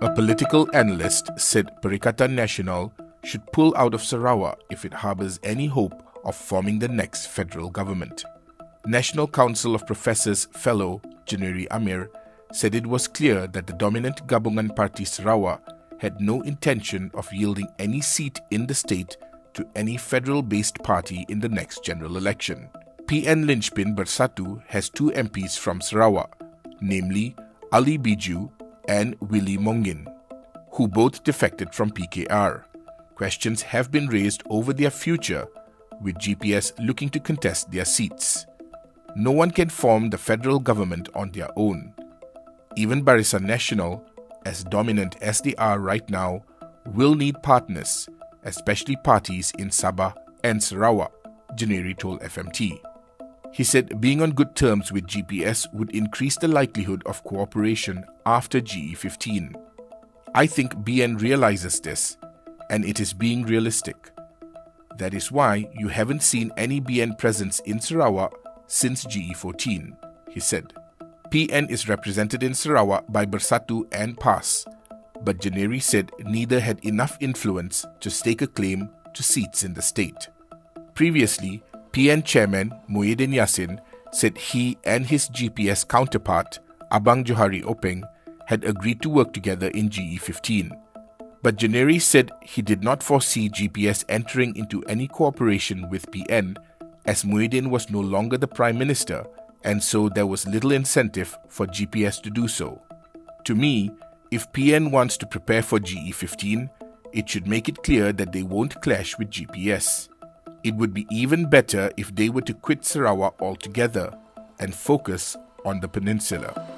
A political analyst said Perikatan Nasional should pull out of Sarawak if it harbours any hope of forming the next federal government. National Council of Professors fellow Jeniri Amir said it was clear that the dominant Gabungan Parti Sarawak had no intention of yielding any seat in the state to any federal-based party in the next general election. PN Linchpin Bersatu has two MPs from Sarawak, namely Ali Biju and Willy Mongin, who both defected from PKR. Questions have been raised over their future, with GPS looking to contest their seats. No one can form the federal government on their own. Even Barisan Nasional, as dominant as they are right now, will need partners, especially parties in Sabah and Sarawak, Jeniri told FMT. He said being on good terms with GPS would increase the likelihood of cooperation after GE15. I think BN realizes this, and it is being realistic. That is why you haven't seen any BN presence in Sarawak since GE14, he said. PN is represented in Sarawak by Bersatu and PAS, but Jeniri said neither had enough influence to stake a claim to seats in the state. Previously, PN chairman Muhyiddin Yassin said he and his GPS counterpart, Abang Johari Openg, had agreed to work together in GE15. But Jeniri said he did not foresee GPS entering into any cooperation with PN, as Muhyiddin was no longer the Prime Minister, and so there was little incentive for GPS to do so. To me, if PN wants to prepare for GE15, it should make it clear that they won't clash with GPS. It would be even better if they were to quit Sarawak altogether and focus on the peninsula.